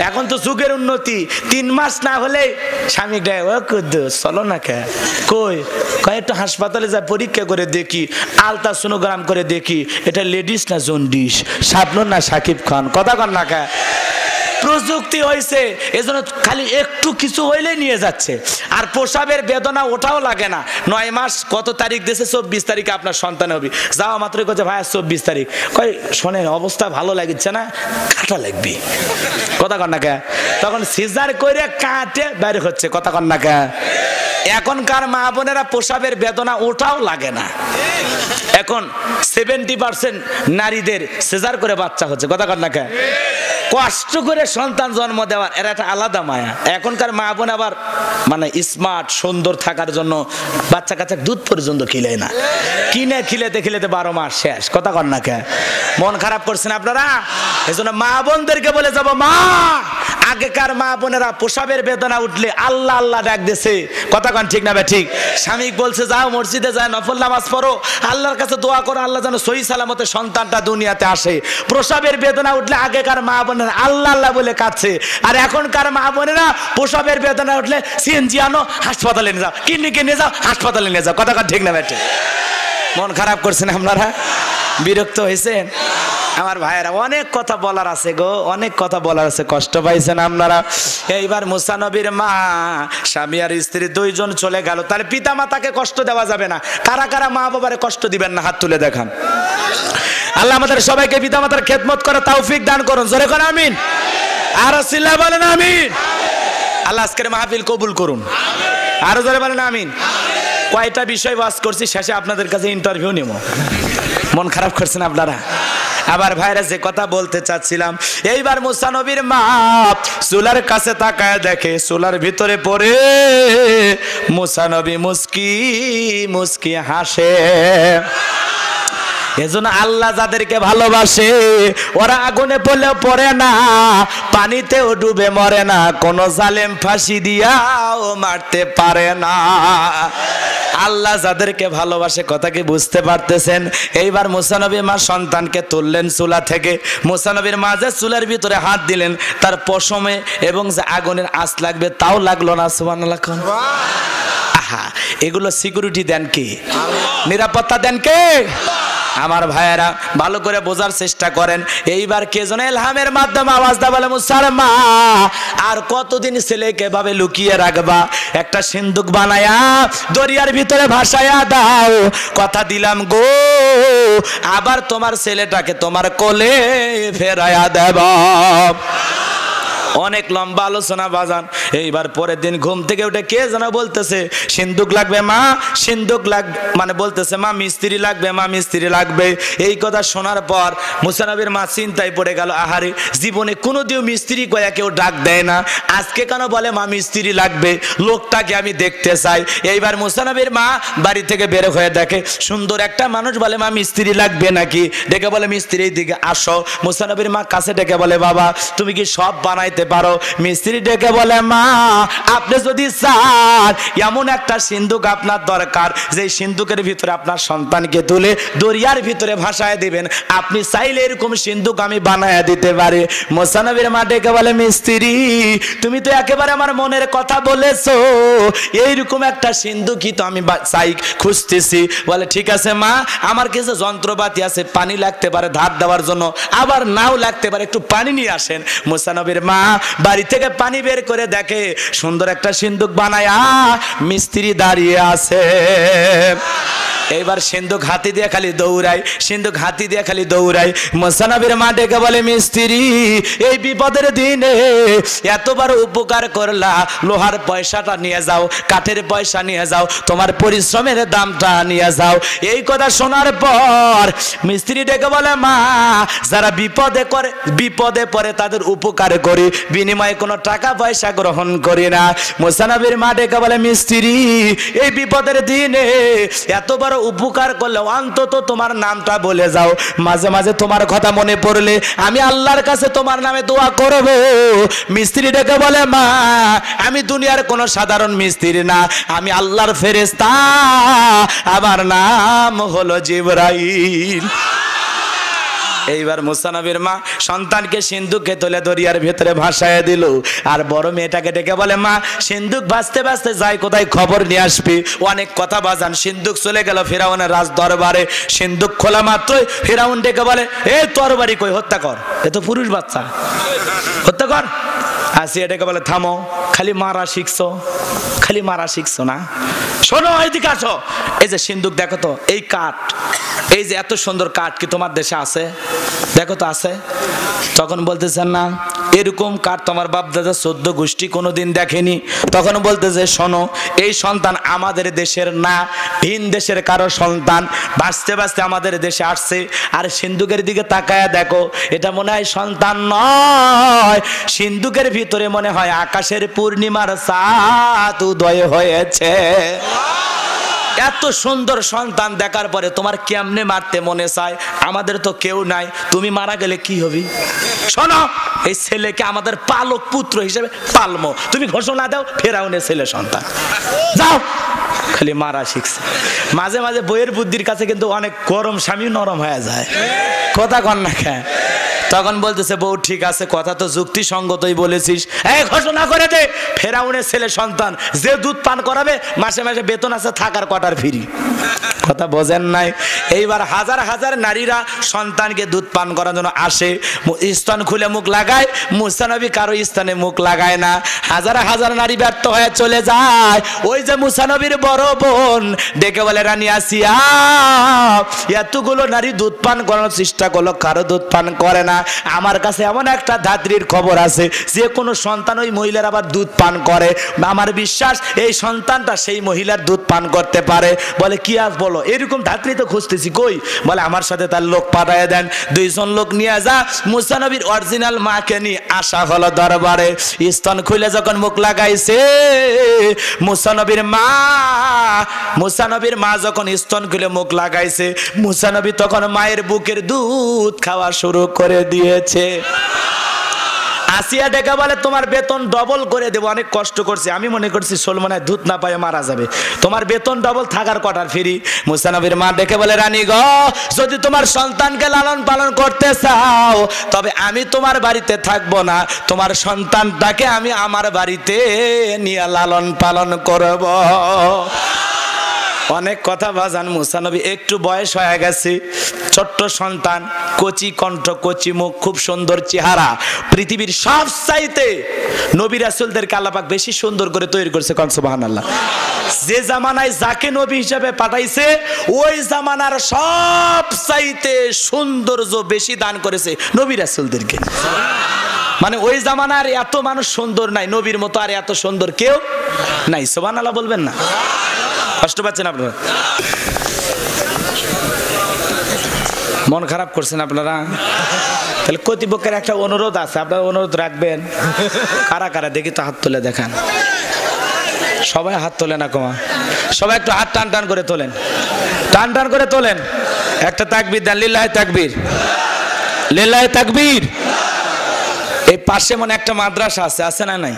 एखन तो जुगेर उन्नति तीन मास ना होले स्वामी डाके ओ कुद्दूस चलो ना क्या कोई कई तो हासपाताले जा परीक्षा करे देखी आलता सोनोग्राम करे देखी एटा लेडिस ना जन्डिस शाबनूर ना शाकिब खान कथा कन ना क्या प्रजुक्ति होइसे एजोनो खाली एकटू किछु होइले निये जाच्छे आर पोशाबेर बेदना ओठाओ लागे ना 9 मास कत तारीख देशे 24 तारीख आपनार सन्तान होबे जाओ मात्रई कय भाई 24 तारीख कय শুনে অবস্থা ভালো লাগিছে না কাটা লাগবে কথা কন না কে তখন সিজার কইরা কাটে বাইরে হচ্ছে কথা কন না কে এখনকার মা বোনেরা পোশাবের বেদনা ওঠাও লাগে না এখন 70% নারীদের সিজার করে বাচ্চা হচ্ছে কথা কন না কে কষ্ট করে সন্তান জন্ম দেওয়ার এর একটা আলাদা মায়া এখনকার মা বোন আবার মানে স্মার্ট সুন্দর থাকার জন্য বাচ্চা কাচ্চা দুধ পর্যন্ত খিলায় না কিনে খিলাতে খিলাতে 12 মাস শেষ কথা কন না কে মন খারাপ করছেন আপনারা এজন্য মা বোনদেরকে বলে যাব মা আগেকার মা বোনেরা পোশাবের বেদনা উঠলে আল্লাহ আল্লাহ ডাক দিছে কথা কন ঠিক না ভাই ঠিক স্বামী বলছে যাও মসজিদে যাও নফল নামাজ পড়ো আল্লাহর কাছে দোয়া করো আল্লাহ যেন সহি সালামতে সন্তানটা দুনিয়াতে আসে প্রসবের বেদনা উঠলে আগেকার মা বোনেরা আল্লাহ আল্লাহ বলে কাঁদছে আর এখনকার মা বোনেরা প্রসবের বেদনা উঠলে সিএনজি আনো হাসপাতালে নিয়ে যাও ক্লিনিকে নিয়ে যাও হাসপাতালে নিয়ে যাও কথা কন ঠিক না ভাই ঠিক মন খারাপ করছেন আপনারা বিরক্ত হইছেন আমার ভাইরা অনেক কথা বলার আছে গো অনেক কথা বলার আছে কষ্ট পাইছেন আপনারা এইবার মুসা নবীর মা স্বামী আর স্ত্রী দুইজন চলে গেল তার পিতামাতাকে কষ্ট দেওয়া যাবে না কারা কারা মা বাবারে কষ্ট দিবেন না হাত তুলে দেখান আল্লাহ আমাদের সবাইকে পিতামাতার খেদমত করার তৌফিক দান করুন জোরে করে আমিন আর সিল্লা বলেন আমিন আল্লাহ আজকের মাহফিল কবুল করুন আমিন আর জোরে বলেন আমিন আমিন কয়টা বিষয় ওয়াজ করছি শেষে আপনাদের কাছে ইন্টারভিউ নেব মন খারাপ করছেন আপনারা আবার ভাইরা যে কথা বলতে চাচ্ছিলাম এইবার মুসা নবীর মা চুলার কাছে তাকায় দেখে চুলার ভিতরে পড়ে মুসা নবী মুস্কি মুস্কি হাসে এজন্য আল্লাহ যাদেরকে ভালোবাসে ওরা আগুনে পড়লেও পড়ে না পানিতেও ডুবে মরে না কোন জালেম ফাঁসি দিয়াও মারতে পারে না আল্লাহ যাদেরকে ভালোবাসে কথা কি বুঝতে পারতেছেন এইবার মুসা নবী মা সন্তানকে তুললেন চুলা থেকে মুসা নবীর মা যে চুলার ভিতরে হাত দিলেন তার পশমে এবং যে আগুনের আঁচ লাগবে তাও লাগলো না সুবহানাল্লাহ আহা এগুলো সিকিউরিটি দেন কে আল্লাহ নিরাপত্তা দেন কে আল্লাহ আমার ভাইয়েরা ভালো করে বোঝার চেষ্টা করেন এইবার কে যেন ইলহামের মাধ্যমে আওয়াজ দা বলে মুসালমা আর কতদিন ছেলেকে এভাবে লুকিয়ে রাখবা একটা সিন্ধুক বানায়া দরিয়ার ভিতরে ভাসায়া দাও কথা দিলাম গো আবার তোমার ছেলেটাকে তোমার কোলে ফেরায়া দেব অনেক লম্বা আলোচনা বাজান এইবার পরের দিন ঘুম থেকে উঠে কে জানা বলতেছে সিন্ধুক লাগবে মা সিন্ধুক লাগবে মানে বলতেছে মা মিস্ত্রি লাগবে মা মিস্ত্রি লাগবে এই কথা শোনার পর মুসা নবীর মা চিন্তায় পড়ে গেল আহারে জীবনে কোনোদিন মিস্ত্রি কয়া কেউ ডাক দেয় না আজকে কেন বলে মা মিস্ত্রি লাগবে লোকটাকে আমি দেখতে চাই এইবার মুসা নবীর মা বাড়ি থেকে বের হয়ে দেখে সুন্দর একটা মানুষ বলে মা মিস্ত্রি লাগবে নাকি ডেকে বলে মিস্ত্রি এইদিকে আসো মুসা নবীর মা কাছে ডেকে বলে বাবা তুমি কি সব বানাইতে পারো মিস্ত্রি ডেকে বলে মা আপনি যদি চান এমন একটা সিন্ধুক আপনার দরকার যে সিন্ধুকের ভিতরে আপনার সন্তানকে তুলে দরিয়ার ভিতরে ভাসায় দিবেন আপনি চাইলে এরকম সিন্ধুক আমি বানায়া দিতে পারি মুসা নবীর মা ডেকে বলে মিস্ত্রি তুমি তো একেবারে আমার মনের কথা বলেছো এইরকম একটা সিন্ধুকই তো আমি চাই খুঁজতেছি বলে ঠিক আছে মা আমার কাছে যন্ত্রপাতি আছে পানি লাগতে পারে ধার দেওয়ার জন্য আবার নাও লাগতে পারে একটু পানি নিয়ে আসেন মুসা নবীর মা বাড়ি থেকে পানি বের করে দেখে সুন্দর একটা সিন্ধুক বানায়া মিস্ত্রি দাঁড়িয়ে আছে এইবার সিন্ধুক হাতি দিয়ে খালি দৌড়াই সিন্ধুক হাতি দিয়ে খালি দৌড়াই মুসা নবীর মা ডেকে বলে মিস্ত্রি এই বিপদের দিনে এতবার উপকার করলা লোহার পয়সাটা নিয়ে যাও কাঠের পয়সা নিয়ে যাও তোমার পরিশ্রমের দামটা নিয়ে যাও এই কথা শোনার পর মিস্ত্রি ডেকে বলে মা যারা বিপদে পড়ে তাদের উপকার করি বিনিময়ে কোনো টাকা পয়সা গ্রহণ করি না মুসা নবীর মা ডেকে বলে মিস্ত্রি এই বিপদের দিনে এতবার উপকার করলে অন্তত তোমার নামটা বলে যাও মাঝে মাঝে তোমার কথা মনে পড়লে আমি আল্লাহর কাছে তোমার নামে দোয়া করব মিস্ত্রি ডেকে বলে মা আমি দুনিয়ার কোন সাধারণ মিস্ত্রি না আমি আল্লাহর ফেরেশতা আমার নাম হলো জিবরাইল এইবার মুসা নবীর মা सन्तान के सिंधुके तुले दरियार भेतरे भासाय दिल और बड़ मेयेटाके डेके बोले मा सिंधुक भाजते भाजते जाए कोथाय खबर निये आसबि अनेक कथा बाजान सिंधुक चले गेल फिराउनेर राज दरबारे सिंधुक खोला मात्रई फिराउन डेके बोले ए तरबारी कई हत्या कर ए तो पुरुष बाच्चा हत्या कर आसि एटाके बोले थामो खाली मारा शिखछो ना शोनो एदिके आसो এই যে সিন্ধুক দেখো তো এই কাঠ এই যে এত সুন্দর কাঠ কি তোমার দেশে আছে দেখো তো আছে তখন বলতেছেন না এরকম কাঠ তোমার বাপ দাদা 14 গোষ্ঠী কোনোদিন দেখেনি তখন বলতেছে শোনো এই সন্তান আমাদের দেশের না ভিন দেশের কারো সন্তান বাঁচতে বাঁচতে আমাদের দেশে আসছে আর সিন্ধুকের দিকে তাকায়া দেখো এটা মনে হয় সন্তান নয় সিন্ধুকের ভিতরে মনে হয় আকাশের পূর্ণিমার চাঁদ উদয় হয়েছে एतो सुंदर सन्तान देखार परे तुम्हार केमने मारते मने चाय आमादेर तो केउ नाई तुमी मारा गेले कि होबे शोनो एई छेलेके आमादेर पालक पुत्र हिसेबे पालमो तुमी घोषणा दाओ फेराउनेर छेले सन्तान जाओ खाली मारा शिखछे माझे माझे बइयेर बुद्धिर काछे किन्तु अनेक गरम स्वामी नरम हये जाय कथा कन ना केन तखन बोलतेछे बौ ठीक आछे कथा तो जुक्ति संगतई बोलेछिस ए घोषणा करे दे फेराउनेर छेले सन्तान जे दूध पान कराबे मासे मासे वेतन आछे थाकार कटार फ्री कथा बोझेन नाई एइबार हजार हजार नारीरा सन्तानके दूध पान करार जोन्नो आसे स्तन खुले मुख लागाय मूसा नबी कारो स्तने मुख लागाय ना हजार हजार नारी व्यर्थ हये चले जाय ओई जे मूसा नबीर बड़ो बोन डेके बोले रानी आसिया एतगुलो नारी दूध पान करार चेष्टा करलो कारो दूध पान करे ना आमार काछे एमन एकटा धात्रीर खबर आछे जे कोनो सन्तान ओई महिलार आबार दूध पान करे आमार विश्वास एई सन्तानटा सेई महिलार दूध पान करते पारे बोले कि आज बोलो एरकम धात्री तो खुजतेछि कई बोले आमार साथे तार लोक पाठाय देन दुइजन लोक निये जा मूसा नबीर अरिजिनाल माके नि आशा हलो दरबारे स्तन खुले जखन मुख लागाइछे मूसा नबीर मा जखन स्तन खुले मुख लागाइछे मूसा नबी तखन मायेर बुकेर दूध खावा शुरू करे दिएछे आसिया डेके बोले तुम्हार वेतन डबल करे देबो अनेक कष्ट करछि आमी मने करछि सलमाने दूध ना पाए मारा जाबे तुम्हार वेतन डबल थाकार कटार फ्री मूसा नबीर मा डेके बोले रानी गो जदि तुम्हार सन्तानके लालन पालन करते चाओ तबे आमी तुम्हार बाड़ीते थाकबो ना तुम्हार सन्तानटाके आमी आमार बाड़ीते निये लालन पालन करब अनेक कथा बाजान मूसा नबी एकटू बयस हये गेछे छोट्ट सन्तान कोची कण्ठ कोची मुख खूब सुंदर चेहरा पृथिवीर सबचाइते नबी रासूलदेरके आल्लाह पाक बेशी सुंदर करे तैरी करछे कौन सुबहानाल्लाह जे जमानाय जाके नबी हिसेबे पाठाइछे ओई जमानार सबचाइते सौंदर्य बेशी दान करेछे नबी रासूलदेरके माने ओई जमानार एत मानुष सुंदर नाई नबीर मतो आर एत सुंदर केउ नाई सुबहानाल्लाह बोलबेन ना कष्ट पाচ্ছেন আপনারা मन खराब করছেন আপনারা তাহলে কর্তৃপক্ষের একটা অনুরোধ আছে আপনারা অনুরোধ রাখবেন কারা কারা দেখি তো হাত তুলে দেখান সবাই হাত তোলে না কোমা সবাই একটু হাত টান করে তোলেন একটা তাকবীর দেন লিল্লাহি তাকবীর এই পাশে মনে একটা মাদ্রাসা আছে না নাই